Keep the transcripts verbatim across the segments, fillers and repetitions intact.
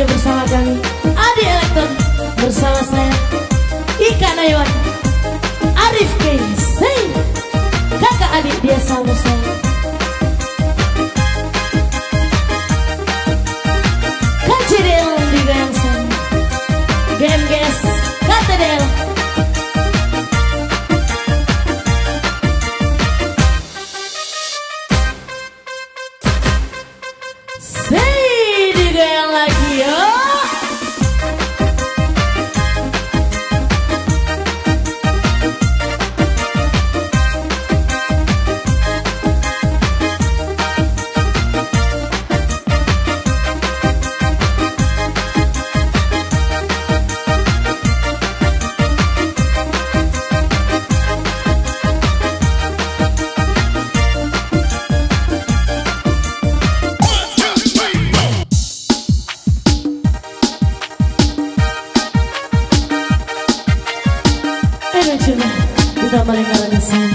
hadir bersama kami Adi Electon bersama saya Ika Nayoan, Arif Key, kakak adik biasa bersama. Kaciril di Gangseng, G M G S, Katedel. Kita balik lagi sini.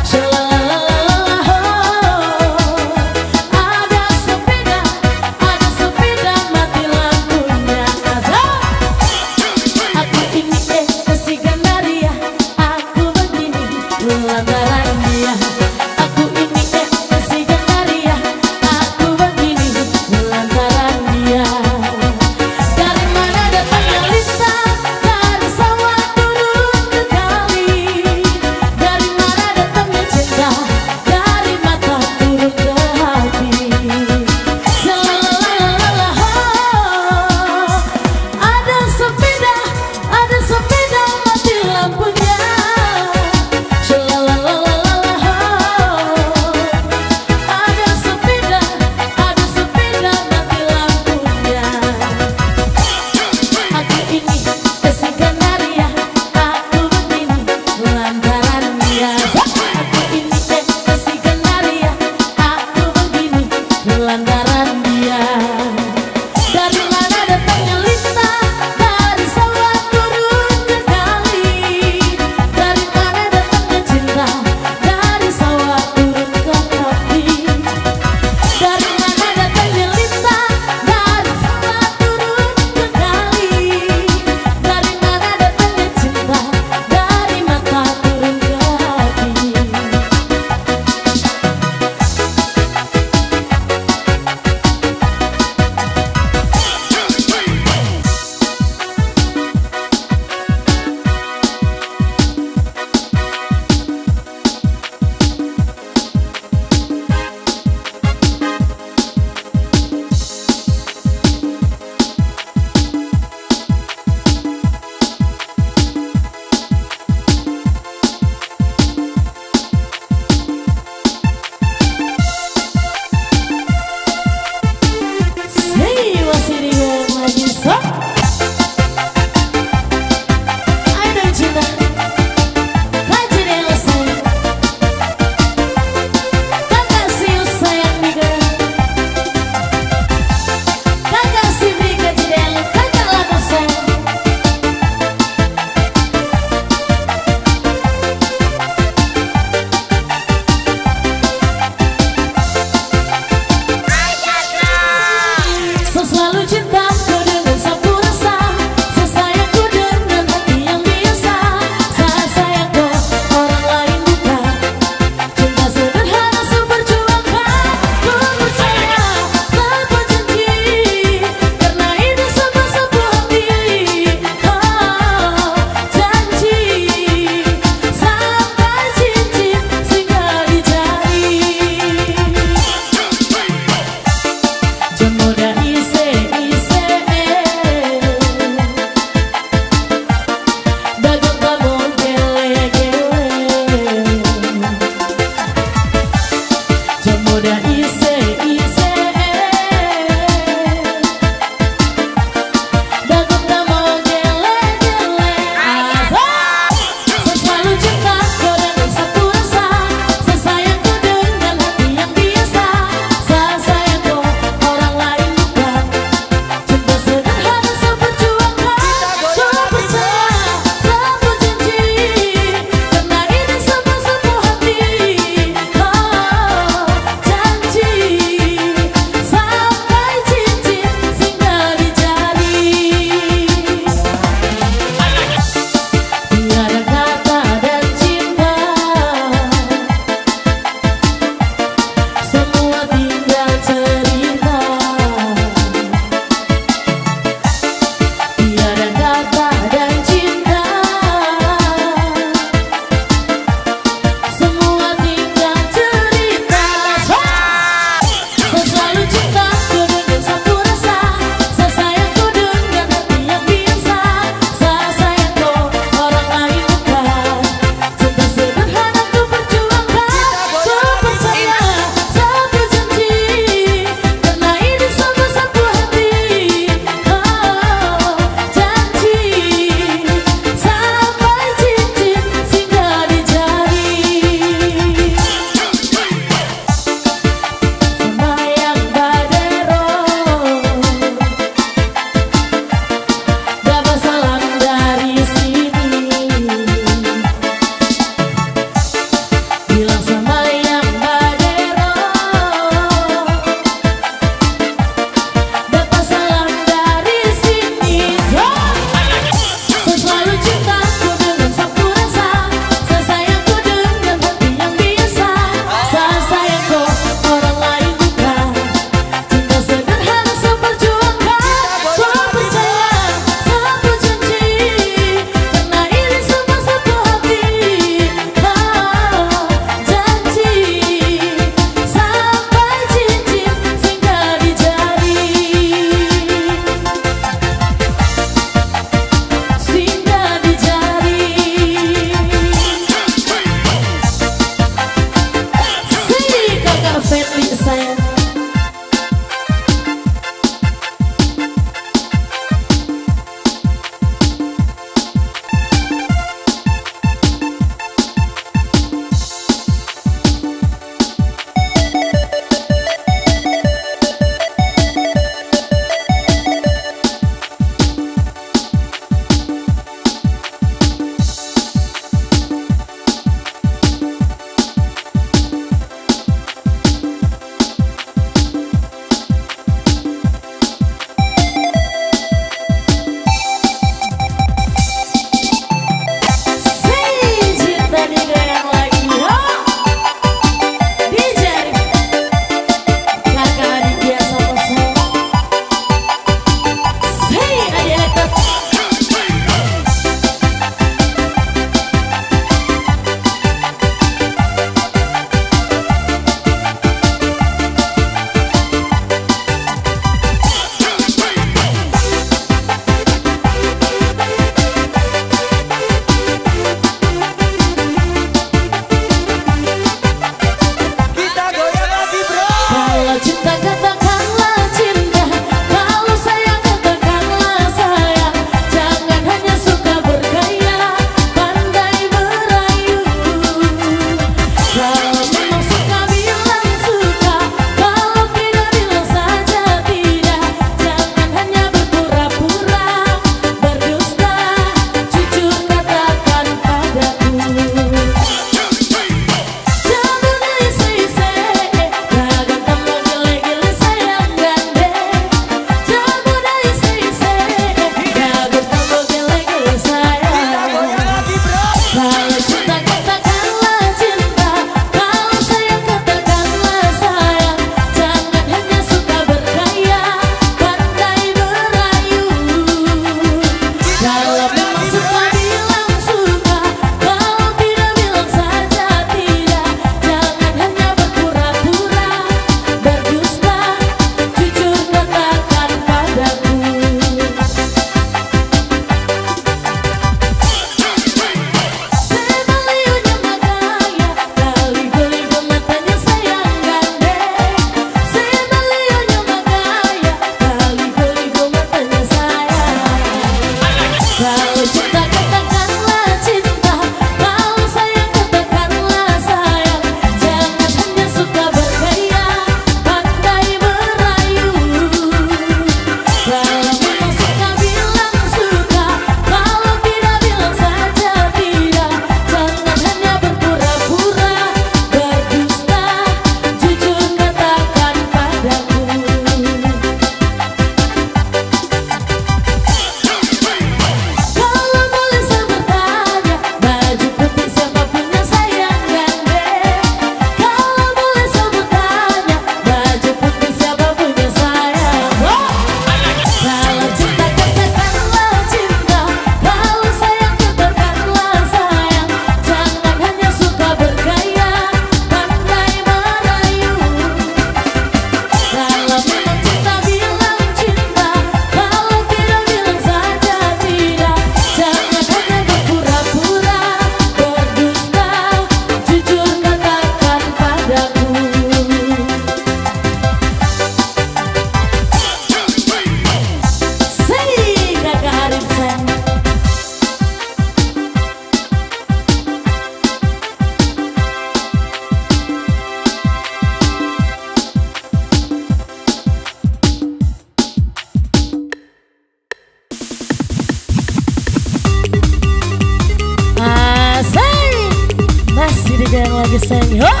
ada yang lagi senyum.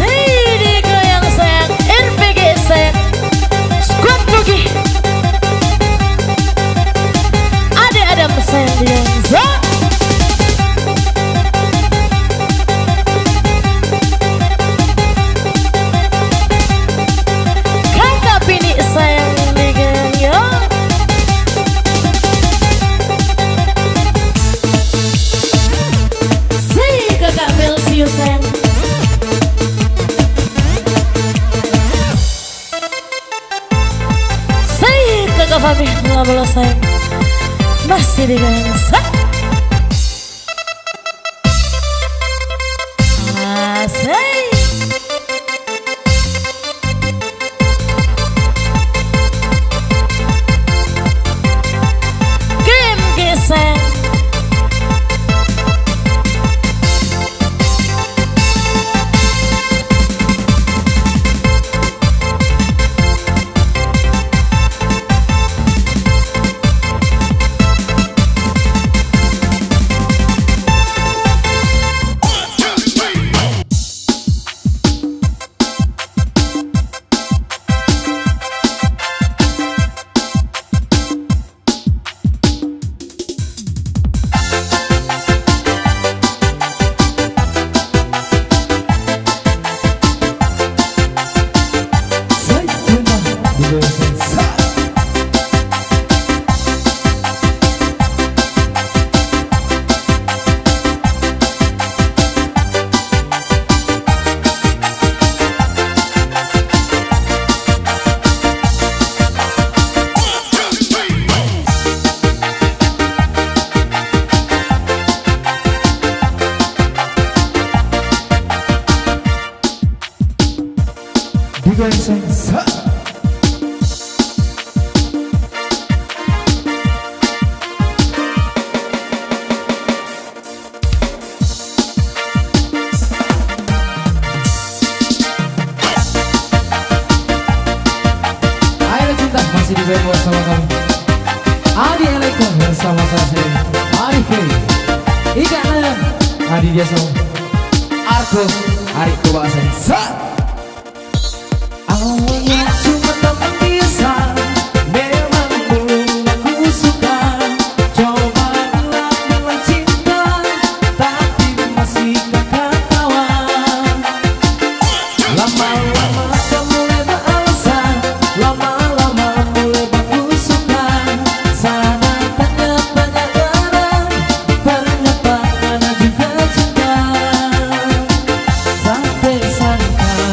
Sidiku yang sayang, N P G sayang, squad boogie. Ada ada sayang di Yangza. Bola sayang masih digangsa, masih game geseng. Adi Electon bersama saya Arif Key, Ika Nayoan, Adi Electon, Arko, Arif Key bahasa. Awalnya cuma teman biasa, memang belum aku suka. Coba bilang-bilang cinta, tapi masih kakak kawan. Lama-lama kamu ada alasan, lama. Sampai sangka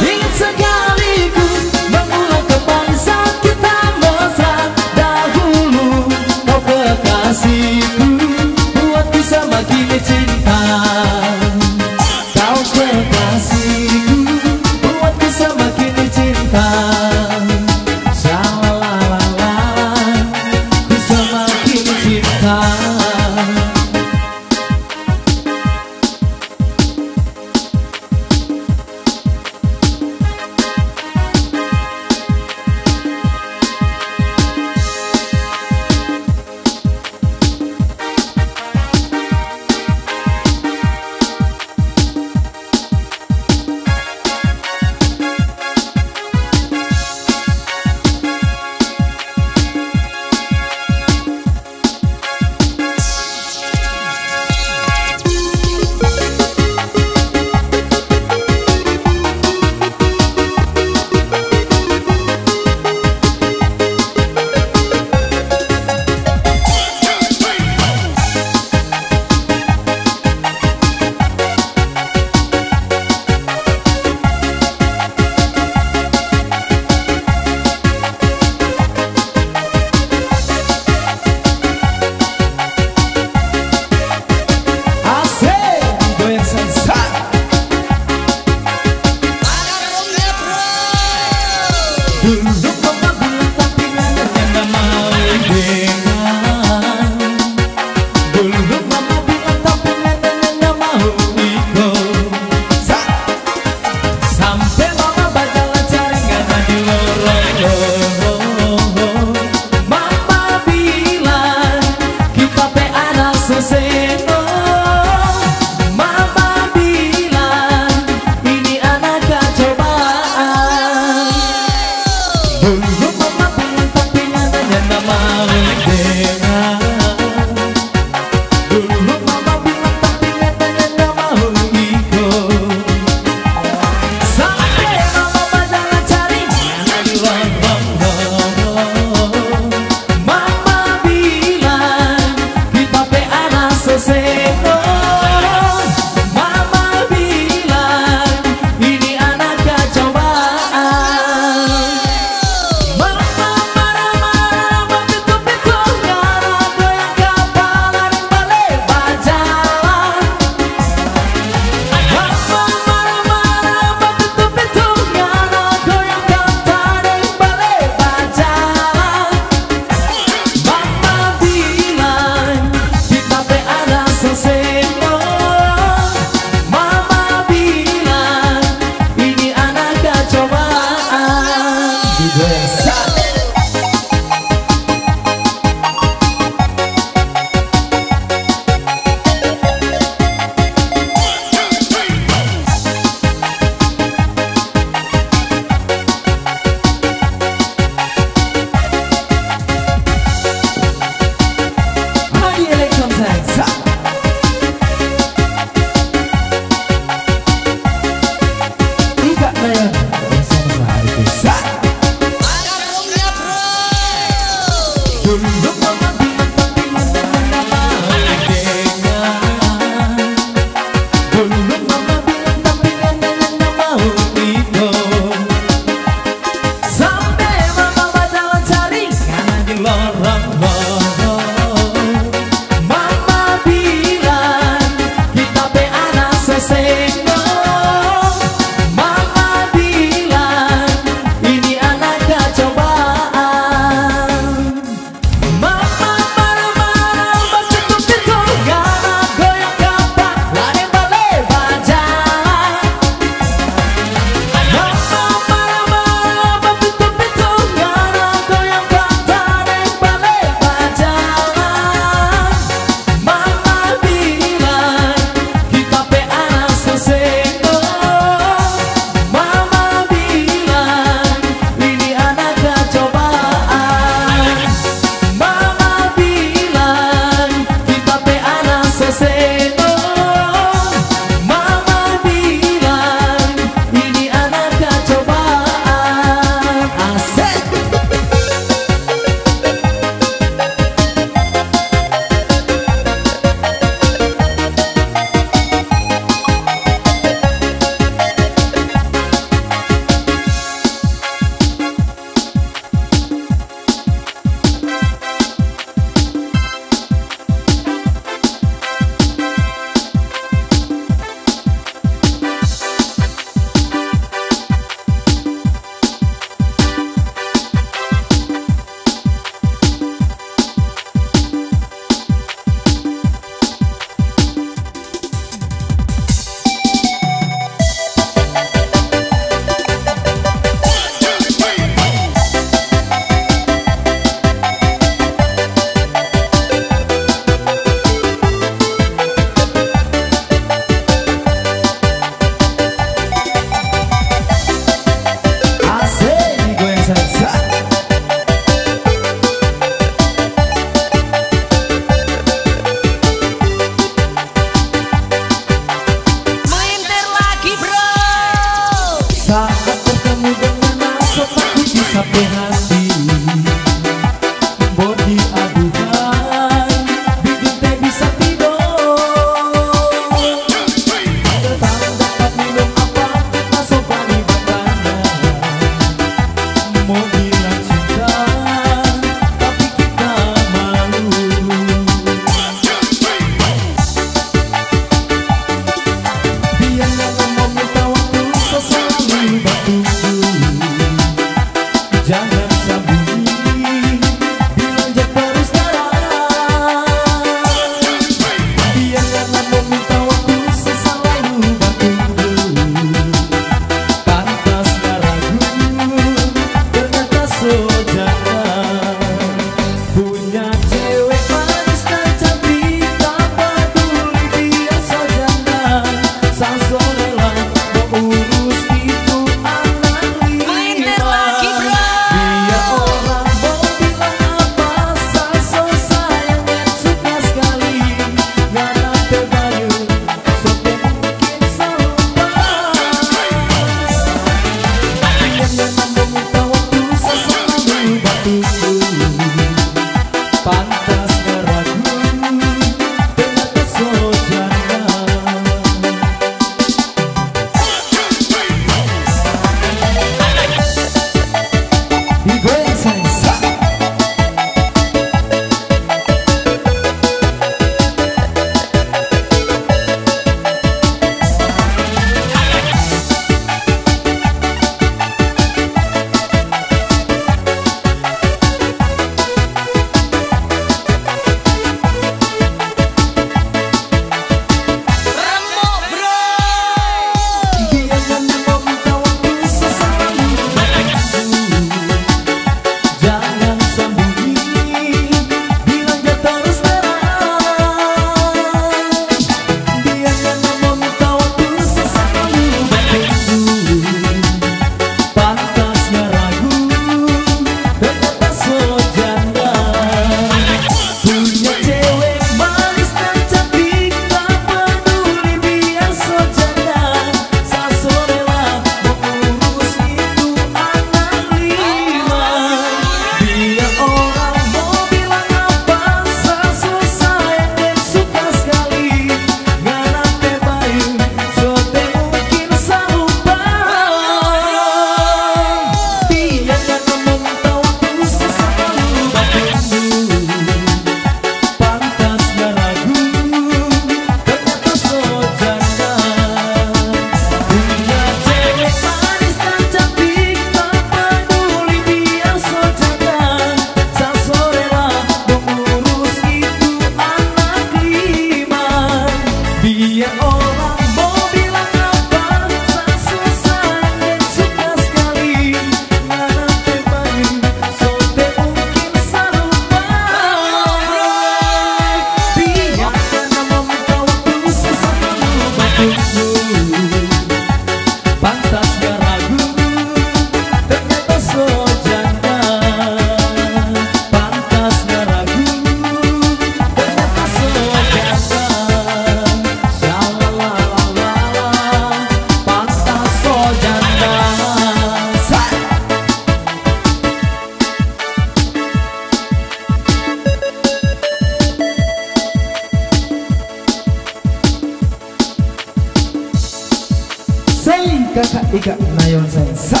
Ika Nayoan Sa.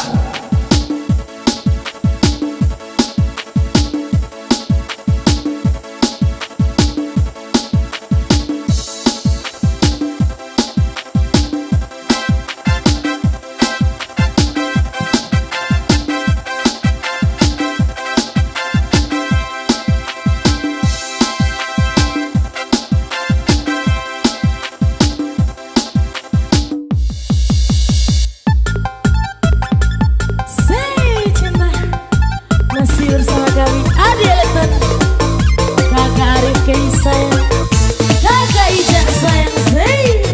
Bersama kami Adi Electon, kakak Arif Key sayang, kakak Ijak sayang, hey.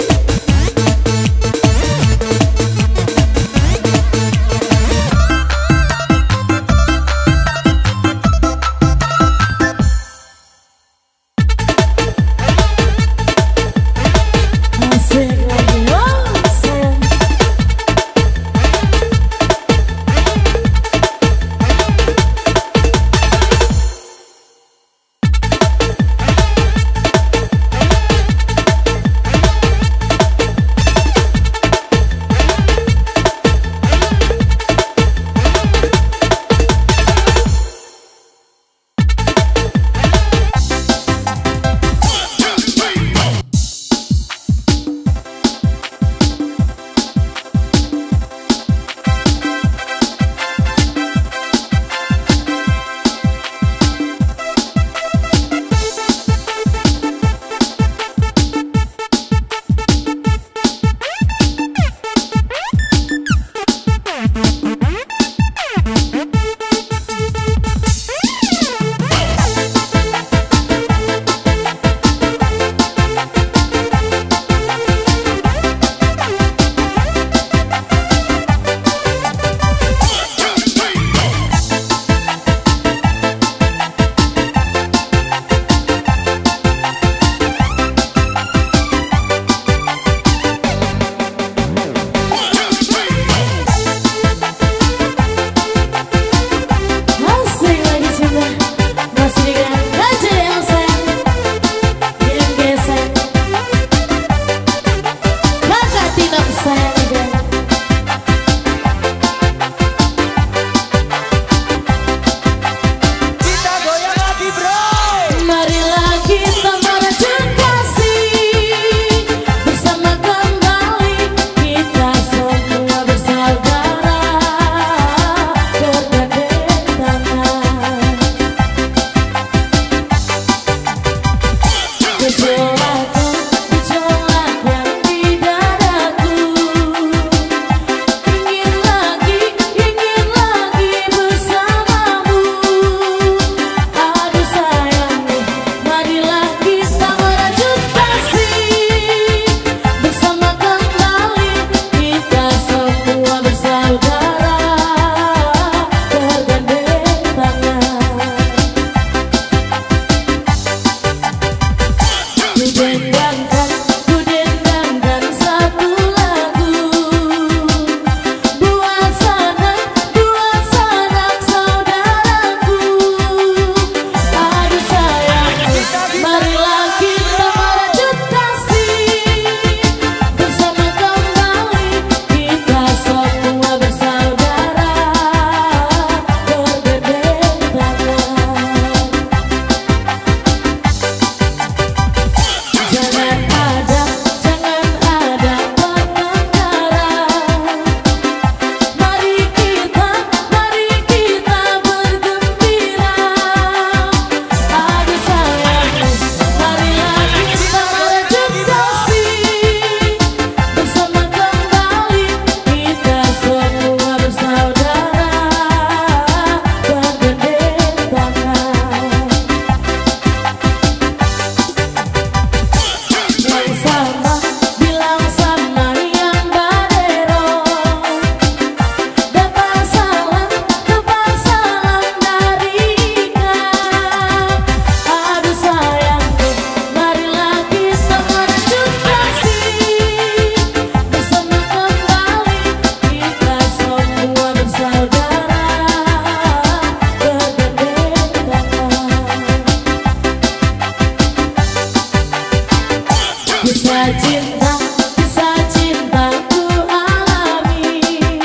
Bisa cinta, bisa cintaku alami.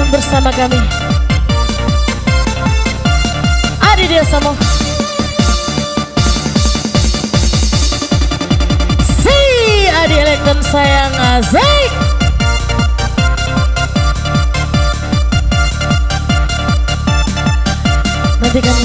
Nayoan bersama kami. Adi dia sama. Si Adi Electon sayang asik. Nantikan